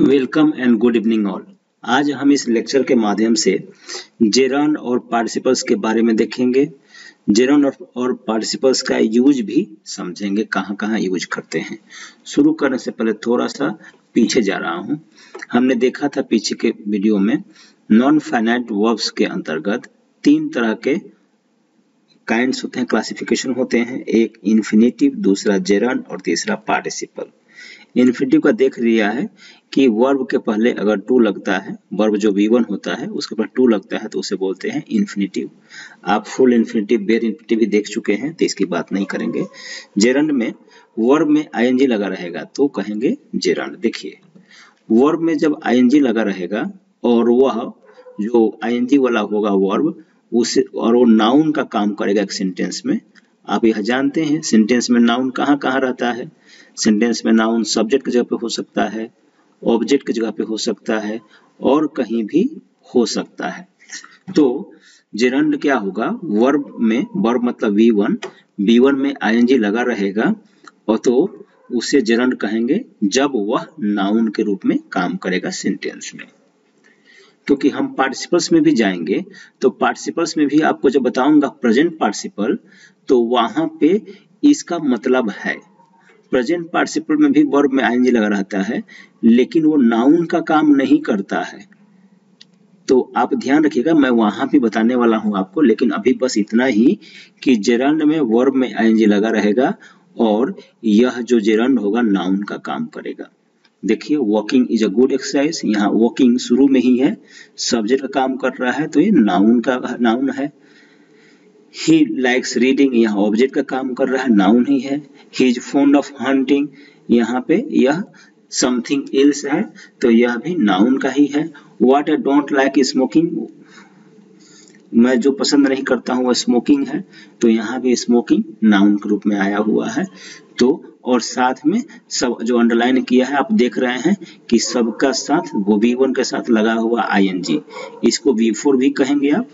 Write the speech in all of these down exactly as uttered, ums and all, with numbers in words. Welcome and good evening all. आज हम इस लेक्चर के माध्यम से जेरॉन और पार्टिसिपल्स के बारे में देखेंगे। जेरॉन और पार्टिसिपल्स का यूज भी समझेंगे, कहाँ कहाँ यूज करते हैं। शुरू करने से पहले थोड़ा सा पीछे जा रहा हूँ। हमने देखा था पीछे के वीडियो में नॉन फाइनाइट वर्ब्स के अंतर्गत तीन तरह के काइंड्स होते हैं, क्लासिफिकेशन होते हैं। एक इन्फिनेटिव, दूसरा जेरॉन और तीसरा पार्टिसिपल। इन्फिनेटिव का देख लिया है कि वर्ब के पहले अगर टू लगता है, वर्ब जो वी वन होता है उसके पास टू लगता है तो उसे बोलते हैं इन्फिनेटिव। आप फुल इन्फिनेटिव, बेयर इन्फिनेटिव भी देख चुके हैं तो इसकी बात नहीं करेंगे। जेरंड में वर्ब में आईएनजी लगा रहेगा तो कहेंगे जेरंड। देखिए, वर्ब में जब आईएनजी लगा रहेगा और वह जो आईएनजी वाला होगा वर्ब उसे और वो नाउन का काम करेगा एक सेंटेंस में। आप यह जानते हैं सेंटेंस में नाउन कहाँ कहाँ रहता है। सेंटेंस में नाउन सब्जेक्ट की जगह पे हो सकता है, ऑब्जेक्ट की जगह पे हो सकता है और कहीं भी हो सकता है। तो जेरंड क्या होगा, वर्ब में, वर्ब मतलब वी वन वी वन में आईएनजी लगा रहेगा और तो उसे जेरंड कहेंगे जब वह नाउन के रूप में काम करेगा सेंटेंस में। क्योंकि हम पार्टिसिपल्स में भी जाएंगे तो पार्टिसिपल्स में भी आपको जब बताऊंगा प्रेजेंट पार्टिसिपल तो वहां पे इसका मतलब है। प्रेजेंट पार्टिसिपल में भी वर्ब में आईएनजी लगा रहता है लेकिन वो नाउन का काम नहीं करता है। तो आप ध्यान रखिएगा, मैं वहां भी बताने वाला हूं आपको, लेकिन अभी बस इतना ही कि जेरंड में वर्ब में आईएनजी लगा रहेगा और यह जो जेरंड होगा नाउन का काम करेगा। देखिए, walking is a good exercise. यहाँ वॉकिंग शुरू में ही है, सब्जेक्ट का काम कर रहा है तो ये नाउन का नाउन है। ही लाइक्स रीडिंग, यहाँ ऑब्जेक्ट का काम कर रहा है, नाउन ही है। He is fond of hunting, यहाँ पे यह समथिंग एल्स है तो यह भी नाउन का ही है। What I don't like smoking, मैं जो पसंद नहीं करता हूँ वह स्मोकिंग है तो यहाँ भी स्मोकिंग नाउन के रूप में आया हुआ है। तो और साथ में सब जो अंडरलाइन किया है आप देख रहे हैं कि सबका साथ वो वी वन के साथ लगा हुआ आईएनजी, इसको वी फोर भी कहेंगे आप।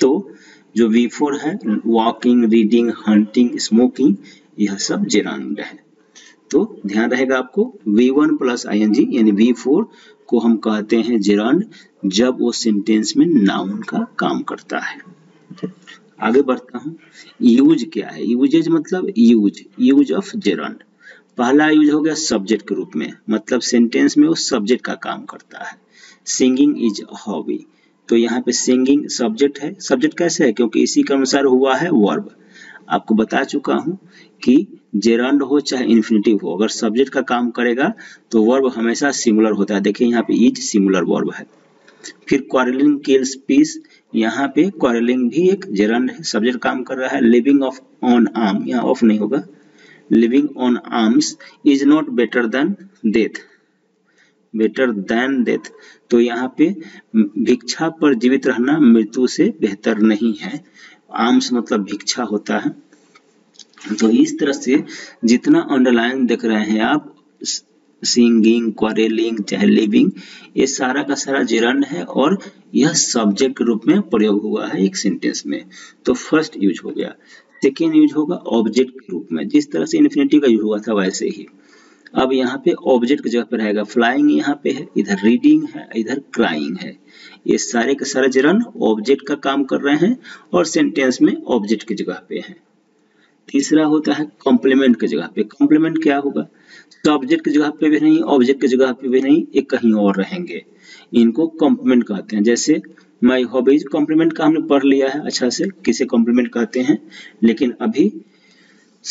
तो जो वी फोर है, वॉकिंग, रीडिंग, हंटिंग, स्मोकिंग, यह सब जेरंड है। तो ध्यान रहेगा आपको, वी वन प्लस आईएनजी यानी वी फोर को हम कहते हैं जेरंड जब वो सेंटेंस में नाउन का काम करता है। आगे बढ़ता हूँ। यूज क्या है, यूजेज मतलब यूज यूज ऑफ जेरंड। पहला यूज हो गया सब्जेक्ट के रूप में, मतलब सेंटेंस में वो सब्जेक्ट का काम करता है। सिंगिंग इज हॉबी, तो यहाँ पे सिंगिंग सब्जेक्ट है। सब्जेक्ट कैसे है, क्योंकि इसी के अनुसार हुआ है वर्ब। आपको बता चुका हूँ कि जेरंड हो चाहे इन्फिनिटिव हो, अगर सब्जेक्ट का काम करेगा तो वर्ब हमेशा सिंगुलर होता है। देखिए यहाँ पे इज सिंगुलर वर्ब है। फिर क्वारलिंग किल्स पीस, यहाँ पे क्वारलिंग भी एक जेरंड है, सब्जेक्ट काम कर रहा है। लिविंग ऑफ ऑन आर्म, यहाँ ऑफ नहीं होगा, living on arms is not better than death, better than death, तो यहाँ पे भिक्षा पर जीवित रहना मृत्यु से बेहतर नहीं है। आर्म्स मतलब भिक्षा होता है। तो इस तरह से जितना अंडरलाइन देख रहे हैं आप, सिंगिंग, क्वारेलिंग, चाहे लिविंग, ये सारा का सारा जेरंड है और यह सब्जेक्ट के रूप में प्रयोग हुआ है एक सेंटेंस में। तो फर्स्ट यूज हो गया। सेकेंड यूज होगा ऑब्जेक्ट के रूप में। जिस तरह से इन्फिनिटिव का यूज हुआ था वैसे ही अब यहाँ पे ऑब्जेक्ट की जगह पर रहेगा फ्लाइंग, यहाँ पे है, इधर रीडिंग है, इधर क्राइंग है। ये सारे के सारे जेरंड ऑब्जेक्ट का काम कर रहे हैं और सेंटेंस में ऑब्जेक्ट की जगह पे है। तीसरा होता है कॉम्प्लीमेंट की जगह पे। कॉम्प्लीमेंट क्या होगा, सब्जेक्ट की जगह पे भी नहीं, ऑब्जेक्ट की जगह पे भी नहीं, ये कहीं और रहेंगे, इनको कॉम्प्लीमेंट कहते हैं। जैसे माई हॉबीज, कॉम्प्लीमेंट का हमने पढ़ लिया है अच्छा से किसे कॉम्प्लीमेंट कहते हैं, लेकिन अभी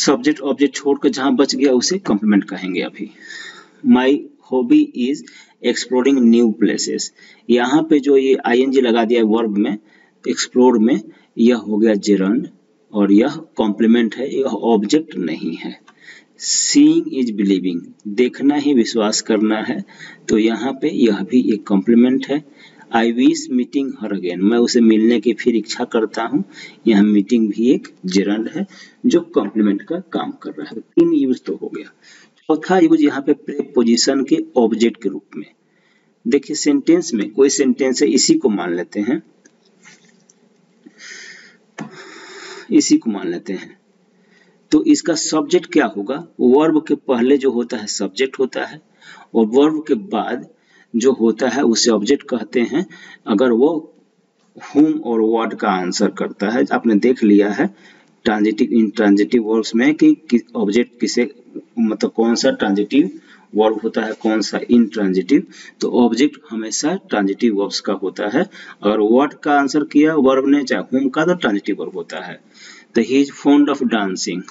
सब्जेक्ट ऑब्जेक्ट छोड़कर जहां बच गया उसे कॉम्प्लीमेंट कहेंगे। अभी my hobby is exploring new places, यहाँ पे जो ये आईएनजी लगा दिया है वर्ब में, एक्सप्लोर में, यह हो गया जेरंड और यह कॉम्प्लीमेंट है, यह ऑब्जेक्ट नहीं है। सीइंग इज बिलीविंग, देखना ही विश्वास करना है तो यहाँ पे यह भी एक कॉम्प्लीमेंट है। I wish meeting her again, मैं उसे मिलने की फिर इच्छा करता हूँ, यह मीटिंग भी एक जेरंड है जो कॉम्प्लीमेंट का काम कर रहा है। तीन यूज तो हो गया। चौथा यूज यहाँ पे प्रीपोजिशन के ऑब्जेक्ट के रूप में। देखिए सेंटेंस में कोई सेंटेंस है, इसी को मान लेते हैं इसी को मान लेते हैं तो इसका सब्जेक्ट क्या होगा, वर्ब के पहले जो होता है सब्जेक्ट होता है और वर्ब के बाद जो होता है उसे ऑब्जेक्ट कहते हैं अगर वो whom और what का आंसर करता है। आपने देख लिया है ट्रांजिटिव इंट्रांजिटिव वर्ब्स में कि ऑब्जेक्ट किसे मतलब कौन सा ट्रांजिटिव वर्ब होता है कौन सा इंट्रांजिटिव। तो ऑब्जेक्ट हमेशा ट्रांजिटिव वर्ब्स का होता है। अगर व्हाट का आंसर किया वर्ब ने चाहे होम का तो ट्रांजिटिव वर्ब होता है। तो he is fond of dancing,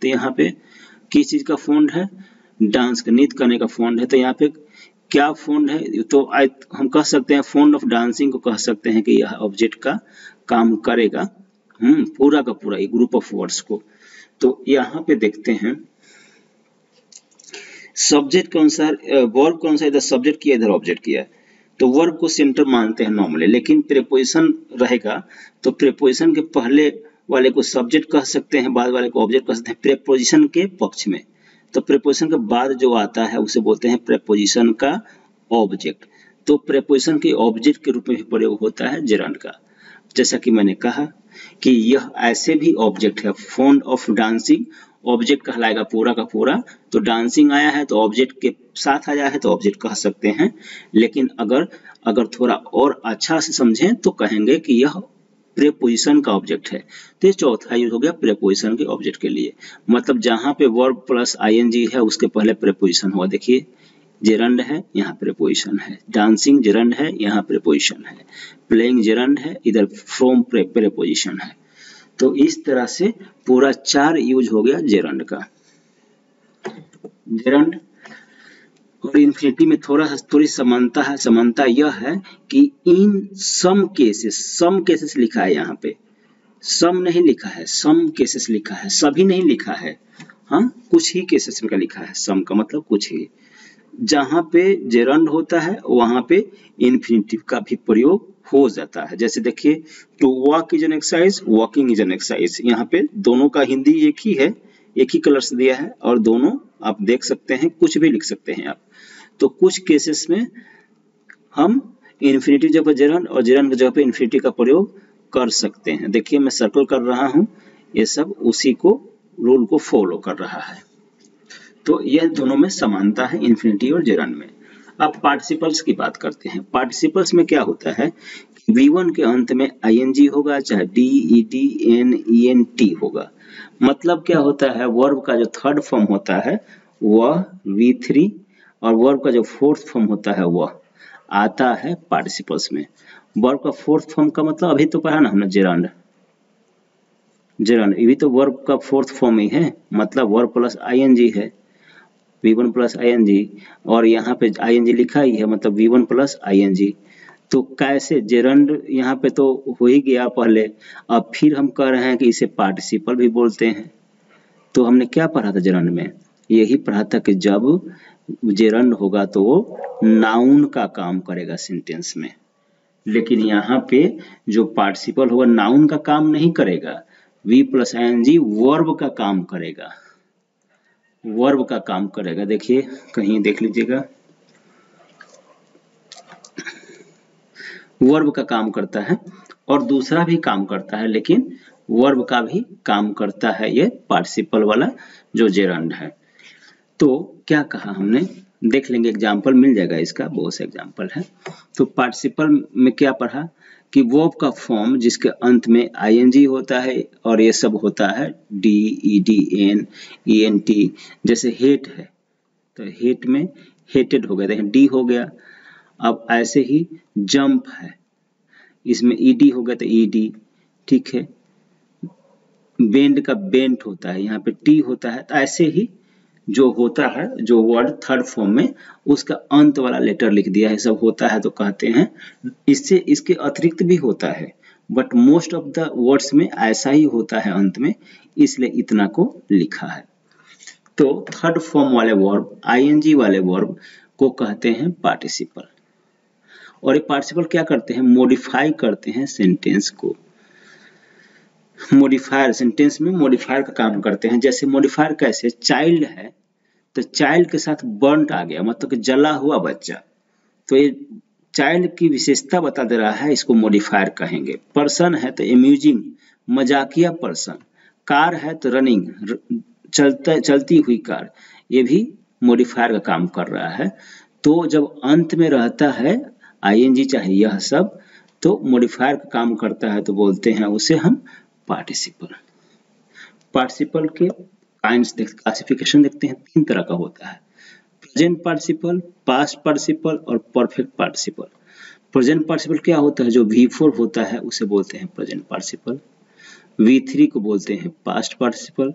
तो यहाँ पे किस चीज का फॉन्ड है, डांस का नृत्य करने का फॉन्ड है। तो यहाँ पे क्या फॉन्ड है, तो आई हम कह सकते हैं फॉन्ड ऑफ डांसिंग को कह सकते हैं कि यह ऑब्जेक्ट का काम करेगा हम्म पूरा का पूरा एक ग्रुप ऑफ वर्ड्स को। तो यहाँ पे देखते हैं सब्जेक्ट कौन सा वर्ब कौन सा, इधर सब्जेक्ट किया इधर ऑब्जेक्ट किया, तो वर्ब को सेंटर मानते हैं नॉर्मली, लेकिन प्रीपोजिशन रहेगा तो प्रीपोजिशन के पहले वाले को सब्जेक्ट कह सकते हैं बाद वाले को ऑब्जेक्ट कह सकते हैं प्रीपोजिशन के पक्ष में। तो प्रीपोजिशन के बाद जो आता है उसे बोलते हैं प्रीपोजिशन का ऑब्जेक्ट। तो प्रीपोजिशन के ऑब्जेक्ट के रूप में भी प्रयोग होता है जेरंड का। जैसा कि मैंने कहा कि यह ऐसे भी ऑब्जेक्ट है, फॉन्ड ऑफ डांसिंग ऑब्जेक्ट कहलाएगा पूरा का पूरा। तो डांसिंग आया है तो ऑब्जेक्ट के साथ आया है तो ऑब्जेक्ट कह सकते हैं, लेकिन अगर अगर थोड़ा और अच्छा से समझें तो कहेंगे कि यह प्रीपोजिशन का ऑब्जेक्ट है। तो ये चौथा यूज हो गया प्रीपोजिशन के ऑब्जेक्ट के लिए, मतलब जहां पे वर्ब प्लस आईएनजी है उसके पहले प्रीपोजिशन हुआ। देखिए जेरंड है यहाँ प्रीपोजिशन है, डांसिंग जेरंड है यहाँ प्रीपोजिशन है, प्लेइंग जेरंड है इधर फ्रॉम प्रीपोजिशन है। तो इस तरह से पूरा चार यूज हो गया जेरंड का। जेरंड और इन्फिनिटी में थोड़ा थोड़ी समानता है। समानता यह है कि इन सम केसेस, सम केसेस लिखा है यहाँ पे, सम नहीं लिखा है सम केसेस लिखा है, सभी नहीं लिखा है हाँ कुछ ही केसेस में का लिखा है। सम का मतलब कुछ ही, जहां पे जेरंड होता है वहां पे इन्फिनिटिव का भी प्रयोग हो जाता है। जैसे देखिए to walk is an exercise, walking is an exercise, यहाँ पे दोनों का हिंदी एक ही है, एक ही कलर से दिया है और दोनों आप देख सकते हैं, कुछ भी लिख सकते हैं आप। तो कुछ केसेस में हम इन्फिनिटिव जगह पर जेरंड और जेरंड की जगह पे इन्फिनिटिव का प्रयोग कर सकते हैं। देखिए मैं सर्कल कर रहा हूँ, ये सब उसी को रूल को फॉलो कर रहा है। तो यह दोनों में समानता है इन्फिनिटिव और जेरंड में। अब पार्टिसिपल्स की बात करते हैं। पार्टिसिपल्स में क्या होता है, वी वन के अंत में आईएनजी होगा चाहे D E D N E N T होगा। मतलब क्या होता है, वर्ब का जो थर्ड फॉर्म होता है वह वी थ्री और वर्ब का जो फोर्थ फॉर्म होता है वह आता है पार्टिसिपल्स में। वर्ब का फोर्थ फॉर्म का मतलब अभी तो पढ़ा ना हमने जेरंड, जेरंड ये भी तो वर्ब का फोर्थ फॉर्म ही है, मतलब वर्ब प्लस आईएनजी है वी वन प्लस आईएनजी और यहाँ पे आईएनजी लिखा ही है मतलब वी वन प्लस आईएनजी। तो कैसे जेरंड यहाँ पे तो हो ही गया पहले, अब फिर हम कह रहे हैं कि इसे पार्टिसिपल भी बोलते हैं। तो हमने क्या पढ़ा था जेरंड में, यही पढ़ा था कि जब जेरंड होगा तो वो नाउन का काम करेगा सेंटेंस में, लेकिन यहाँ पे जो पार्टिसिपल होगा नाउन का काम नहीं करेगा, वी प्लस आईएनजी वर्ब का काम करेगा, वर्ब का काम करेगा। देखिए कहीं देख लीजिएगा वर्ब का काम करता है और दूसरा भी काम करता है, लेकिन वर्ब का भी काम करता है ये पार्टिसिपल वाला जो जेरंड है। तो क्या कहा हमने, देख लेंगे एग्जाम्पल मिल जाएगा इसका, बहुत से एग्जाम्पल है। तो पार्टिसिपल में क्या पढ़ा कि वर्ब का फॉर्म जिसके अंत में आईएनजी होता है और ये सब होता है D E D N E N T. जैसे हेट है तो हेट में हेटेड हो गया, देखिए डी हो गया। अब ऐसे ही जंप है, इसमें ई डी हो गया तो ई डी, ठीक है। बेंड का बेंट होता है, यहाँ पे टी होता है। तो ऐसे ही जो होता है जो वर्ड थर्ड फॉर्म में उसका अंत वाला लेटर लिख दिया है, सब होता है तो कहते हैं। इससे इसके अतिरिक्त भी होता है but most of the words में ऐसा ही होता है अंत में, इसलिए इतना को लिखा है। तो थर्ड फॉर्म वाले वर्ब आईएनजी वाले वर्ब को कहते हैं पार्टिसिपल, और ये पार्टिसिपल क्या करते हैं, मॉडिफाई करते हैं सेंटेंस को। मॉडिफायर सेंटेंस में मॉडिफायर का काम करते हैं। जैसे मॉडिफायर कैसे, चाइल्ड है तो चाइल्ड के साथ बर्न्ट आ गया मतलब कि जला हुआ बच्चा, तो ये चाइल्ड की विशेषता बता दे रहा है, इसको मॉडिफायर कहेंगे। पर्सन है तो एम्यूजिंग मजाकिया पर्सन, कार है तो रनिंग चलता चलती हुई कार, ये भी मॉडिफायर का काम कर रहा है। तो जब अंत में रहता है आईएनजी चाहे यह सब, तो मॉडिफायर का काम करता है, तो बोलते हैं उसे हम पार्टिसिपल। पार्टिसिपल के काइंड्स क्लासिफिकेशन देखते हैं, तीन तरह का होता है, प्रेजेंट पार्टिसिपल, पास्ट पार्टिसिपल और परफेक्ट पार्टिसिपल। प्रेजेंट पार्टिसिपल क्या होता है, जो वी फोर होता है उसे बोलते हैं प्रेजेंट पार्टिसिपल, वी थ्री को बोलते हैं पास्ट पार्टिसिपल,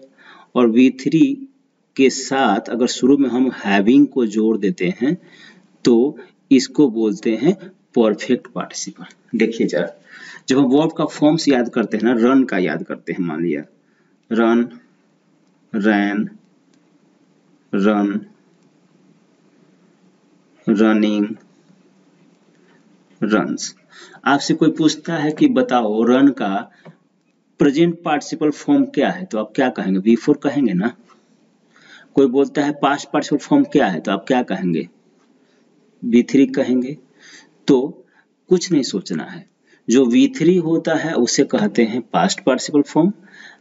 और वी थ्री के साथ अगर शुरू में हम हैविंग को जोड़ देते हैं तो इसको बोलते हैं परफेक्ट पार्टिसिपल। देखिए जरा, जब हम वर्ब का फॉर्म्स याद करते हैं ना, रन का याद करते हैं, मान लिया run, ran, run, running, runs. आपसे कोई पूछता है कि बताओ रन का प्रेजेंट पार्टिसिपल फॉर्म क्या है, तो आप क्या कहेंगे, वी फोर कहेंगे ना। कोई बोलता है पास्ट पार्टिसिपल फॉर्म क्या है, तो आप क्या कहेंगे, वी थ्री कहेंगे। तो कुछ नहीं सोचना है, जो वी थ्री होता है उसे कहते हैं पास्ट पार्टिसिपल फॉर्म,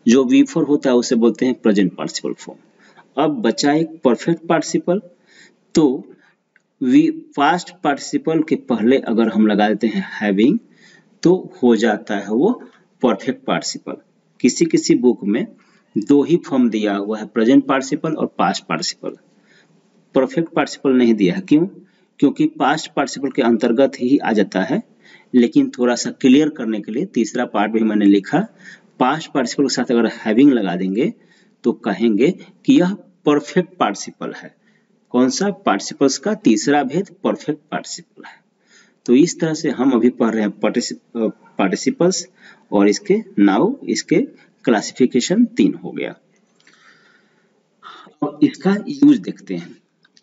जो वी फोर होता है उसे बोलते हैं प्रेजेंट पार्टिसिपल फॉर्म। अब बचा एक परफेक्ट पार्टिसिपल, तो वी पास्ट पार्टिसिपल के पहले अगर हम लगा देते हैं हैविंग तो हो जाता है वो परफेक्ट पार्टिसिपल। किसी किसी बुक में दो ही फॉर्म दिया हुआ है, प्रेजेंट पार्टिसिपल और पास्ट पार्टिसिपल, परफेक्ट पार्टिसिपल नहीं दिया है। क्यों? क्योंकि पास्ट पार्टिसिपल के अंतर्गत ही आ जाता है, लेकिन थोड़ा सा क्लियर करने के लिए तीसरा पार्ट भी मैंने लिखा, पास्ट पार्टिसिपल के साथ अगर हैविंग लगा देंगे तो कहेंगे कि यह परफेक्ट पार्टिसिपल है। कौन सा? पार्टिसिपल्स का तीसरा भेद परफेक्ट पार्टिसिपल है। तो इस तरह से हम अभी पढ़ रहे हैं पार्टिसिपल्स और इसके नाउन, इसके क्लासिफिकेशन तीन हो गया। अब इसका यूज देखते हैं।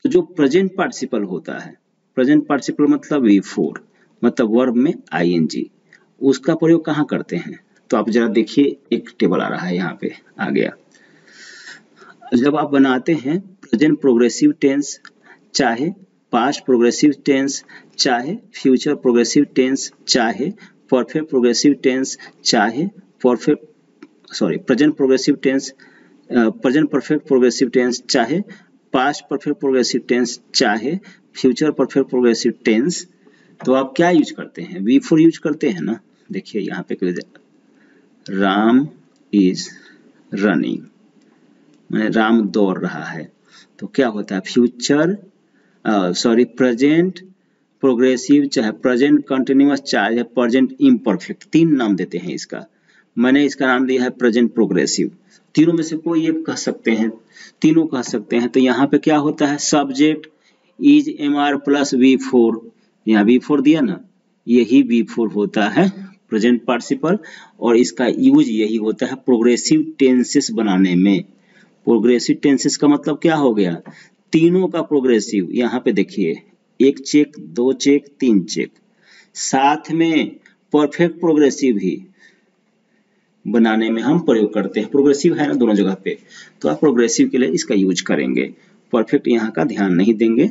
तो जो प्रेजेंट पार्टिसिपल होता है, प्रेजेंट पार्टिसिपल मतलब वी फोर, मतलब वर्ब में आईएनजी, उसका प्रयोग कहाँ करते हैं, तो आप जरा देखिए एक टेबल आ रहा है, यहाँ पे आ गया। जब आप बनाते हैं प्रेजेंट प्रोग्रेसिव टेंस, चाहे पास्ट प्रोग्रेसिव टेंस, चाहे फ्यूचर प्रोग्रेसिव टेंस, चाहे परफेक्ट प्रोग्रेसिव टेंस, चाहे perfect sorry present progressive tense, present perfect progressive tense, चाहे पास्ट परफेक्ट प्रोग्रेसिव टेंस, चाहे फ्यूचर परफेक्ट प्रोग्रेसिव टेंस, तो आप क्या यूज करते हैं, वी फोर यूज करते हैं ना। देखिए यहाँ पे राम इज रनिंग, मैंने राम दौड़ रहा है, तो क्या होता है फ्यूचर सॉरी प्रेजेंट प्रोग्रेसिव, चाहे प्रेजेंट कंटिन्यूअस, चाहे प्रेजेंट इम्परफेक्ट, तीन नाम देते हैं इसका। मैंने इसका नाम दिया है प्रेजेंट प्रोग्रेसिव, तीनों में से कोई एक कह सकते हैं, तीनों कह सकते हैं। तो यहाँ पे क्या होता है, subject is am are plus V four, यहाँ वी फोर दिया ना, यही वी फोर होता है प्रेजेंट पार्टिसिपल, और इसका यूज यही होता है प्रोग्रेसिव टेंसेस बनाने में। प्रोग्रेसिव टेंसेस का मतलब क्या हो गया, तीनों का प्रोग्रेसिव। यहाँ पे देखिए एक चेक, दो चेक, तीन चेक, साथ में परफेक्ट प्रोग्रेसिव ही बनाने में हम प्रयोग करते हैं, प्रोग्रेसिव है ना दोनों जगह पे, तो आप प्रोग्रेसिव के लिए इसका यूज करेंगे, परफेक्ट यहाँ का ध्यान नहीं देंगे।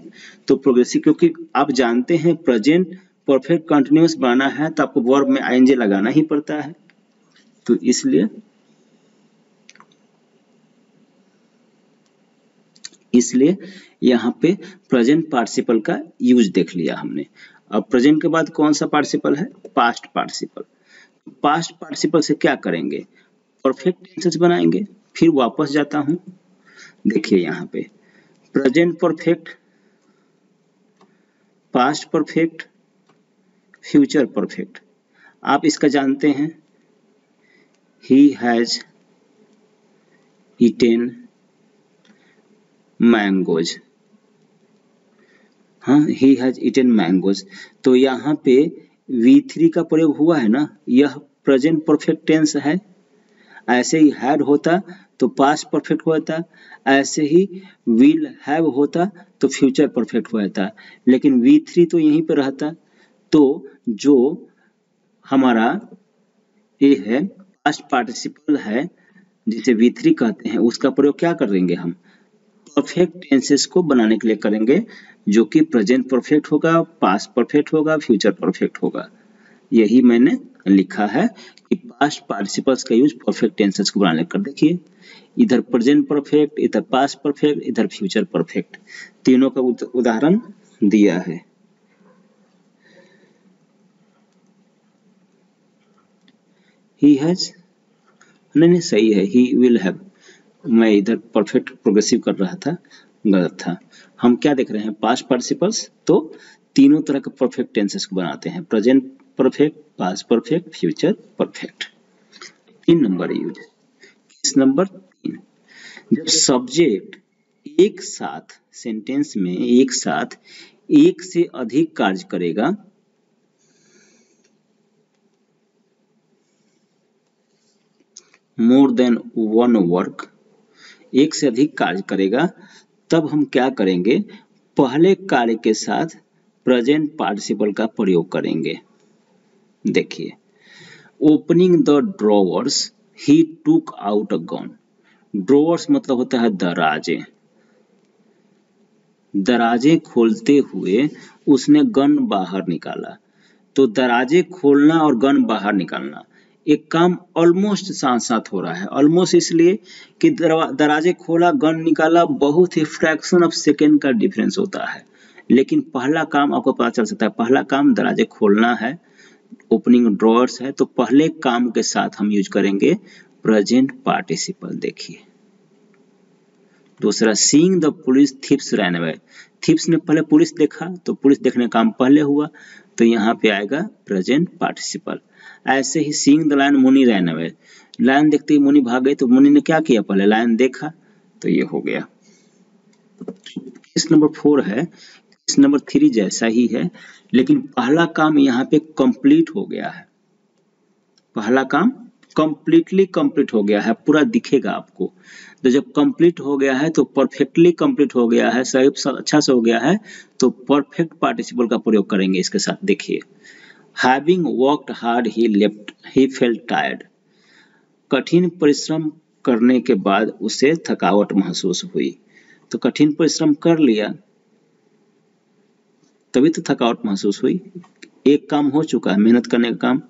तो प्रोग्रेसिव, क्योंकि आप जानते हैं प्रेजेंट परफेक्ट कंटिन्यूस बनाना है तो आपको वर्ब में आईएनजी लगाना ही पड़ता है, तो इसलिए इसलिए यहाँ पे प्रेजेंट पार्टिसिपल का यूज देख लिया हमने। अब प्रेजेंट के बाद कौन सा पार्टिसिपल है, पास्ट पार्टिसिपल। पास्ट पार्टिसिपल से क्या करेंगे, परफेक्ट टेंस बनाएंगे। फिर वापस जाता हूं, देखिए यहाँ पे present perfect, past perfect, future perfect. आप इसका जानते हैं, ही हैज ईटेन मैंगोज, हाँ ही हैज ईटेन मैंगोज, तो यहाँ पे वी थ्री का प्रयोग हुआ है ना, यह प्रेजेंट परफेक्ट टेंस है। ऐसे ही हैड होता तो पास्ट परफेक्ट होता, ऐसे ही विल हैव होता तो फ्यूचर परफेक्ट होता, लेकिन वी थ्री तो यहीं पे रहता। तो जो हमारा ये है पास्ट पार्टिसिपल है जिसे वी थ्री कहते हैं, उसका प्रयोग क्या करेंगे, हम परफेक्ट टेंसेस को बनाने के लिए करेंगे, जो कि प्रेजेंट परफेक्ट होगा, पास्ट परफेक्ट होगा, फ्यूचर परफेक्ट होगा। यही मैंने लिखा है कि पास्ट पार्टिसिपल्स का यूज परफेक्ट टेंसेस को बनाने कर। देखिए इधर प्रेजेंट परफेक्ट, इधर पास्ट परफेक्ट, इधर फ्यूचर परफेक्ट, तीनों का उदाहरण दिया है। ही हैज, नहीं नहीं सही है, ही विल हैव। मैं इधर परफेक्ट प्रोग्रेसिव कर रहा था, गलत था। हम क्या देख रहे हैं, पास्ट पार्टिसिपल्स। तो तीनों तरह के परफेक्ट टेंसेस को बनाते हैं, present perfect, past perfect, future perfect. तीन नंबर यूज, किस नंबर तीन, जब सब्जेक्ट एक साथ सेंटेंस में एक साथ एक से अधिक कार्य करेगा, मोर देन वन वर्क, एक से अधिक कार्य करेगा, तब हम क्या करेंगे, पहले कार्य के साथ प्रेजेंट पार्टिसिपल का प्रयोग करेंगे। देखिए, ओपनिंग द ड्रॉवर्स ही टूक आउट अ गन। ड्रॉवर्स मतलब होता है दराजे, दराजे खोलते हुए उसने गन बाहर निकाला। तो दराजे खोलना और गन बाहर निकालना एक काम ऑलमोस्ट साथ साथ हो रहा है। ऑलमोस्ट इसलिए कि दराजे खोला, गन निकाला, बहुत ही फ्रैक्शन ऑफ सेकेंड का डिफरेंस होता है। लेकिन पहला काम आपको पता चल सकता है, पहला काम दराजे खोलना है, ओपनिंग ड्रॉअर्स है, तो पहले काम के साथ हम यूज करेंगे प्रेजेंट पार्टिसिपल। देखिए दूसरा, seeing the police thieves run away. Thieves ने पहले पुलिस देखा, तो पुलिस देखने काम पहले हुआ, तो यहाँ पे आएगा प्रेजेंट पार्टिसिपल। ऐसे ही सीइंग द लायन मुनि रन अवे, लायन देखते ही मुनि भाग गए, तो मुनि ने क्या किया, पहले लायन देखा, तो ये हो गया। केस नंबर फोर है, केस नंबर थ्री जैसा ही है, लेकिन पहला काम यहाँ पे कंप्लीट हो गया है। पहला काम कंप्लीटली कंप्लीट हो गया है, पूरा दिखेगा आपको। तो जब कंप्लीट हो गया है तो परफेक्टली कंप्लीट हो गया है, सही अच्छा से हो गया है, तो परफेक्ट पार्टिसिपल का प्रयोग करेंगे इसके साथ। देखिए, having worked hard he left he felt tired. कठिन परिश्रम करने के बाद उसे थकावट महसूस हुई। तो कठिन परिश्रम कर लिया तभी तो थकावट महसूस हुई। एक काम हो चुका है, मेहनत करने का काम,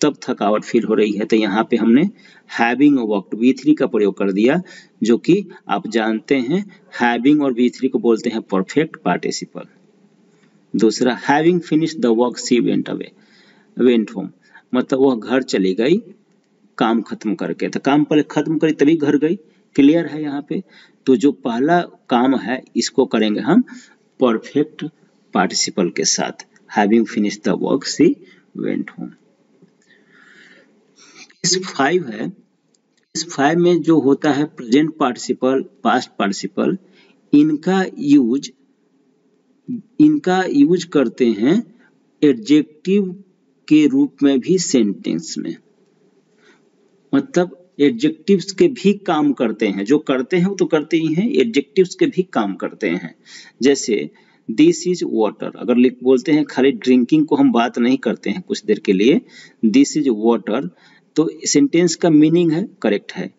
तब थकावट फील हो रही है। तो यहाँ पे हमने हैविंग वर्कड वी थ्री का प्रयोग कर दिया, जो कि आप जानते हैं हैविंग और वी थ्री को बोलते हैं परफेक्ट पार्टिसिपल। दूसरा, having finish the work she went away, went home, मतलब वह घर चली गई काम खत्म करके। तो काम पहले खत्म करी तभी घर गई, क्लियर है यहाँ पे। तो जो पहला काम है इसको करेंगे हम परफेक्ट पार्टिसिपल के साथ, having finish the work she went home. इस फाइव है, इस फाइव में जो होता है प्रेजेंट पार्टिसिपल, पास्ट पार्टिसिपल, इनका यूज इनका यूज करते हैं एडजेक्टिव के रूप में भी सेंटेंस में, मतलब एडजेक्टिव्स के भी काम करते हैं। जो करते हैं वो तो करते ही हैं, एडजेक्टिव्स के भी काम करते हैं। जैसे दिस इज वाटर, अगर लिख बोलते हैं, खाली ड्रिंकिंग को हम बात नहीं करते हैं कुछ देर के लिए, दिस इज वाटर, तो सेंटेंस का मीनिंग है, करेक्ट है।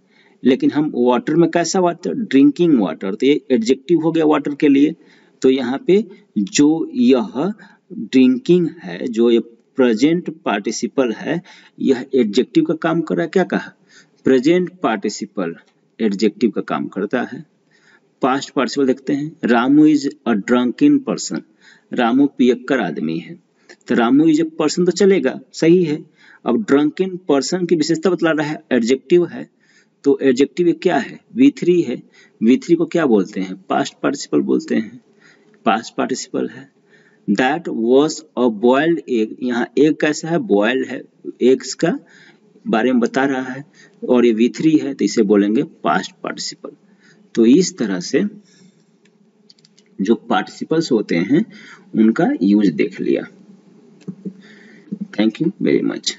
लेकिन हम वाटर में कैसा वाटर, ड्रिंकिंग वाटर, तो ये एडजेक्टिव हो गया वाटर के लिए। तो यहाँ पे जो यह ड्रिंकिंग है, जो ये प्रेजेंट पार्टिसिपल है, यह एडजेक्टिव का काम कर रहा है। क्या कहा, प्रेजेंट पार्टिसिपल एडजेक्टिव का काम करता है। पास्ट पार्टिसिपल देखते हैं, Ramu is a drunken person, Ramu पियक्कर आदमी है, तो रामू इज अ पर्सन तो चलेगा, सही है। अब ड्रंकिन पर्सन की विशेषता बतला रहा है, एडजेक्टिव है, तो एडजेक्टिव क्या है, वी थ्री है। वी थ्री को क्या बोलते हैं, पास्ट पार्टिसिपल बोलते हैं, पास्ट पार्टिसिपल है। That was a boiled egg, यहाँ एग कैसा है, बॉइल्ड है, एग्स का बारे में बता रहा है, और ये वी थ्री है, तो इसे बोलेंगे पास्ट पार्टिसिपल। तो इस तरह से जो पार्टिसिपल्स होते हैं उनका यूज देख लिया। Thank you very much.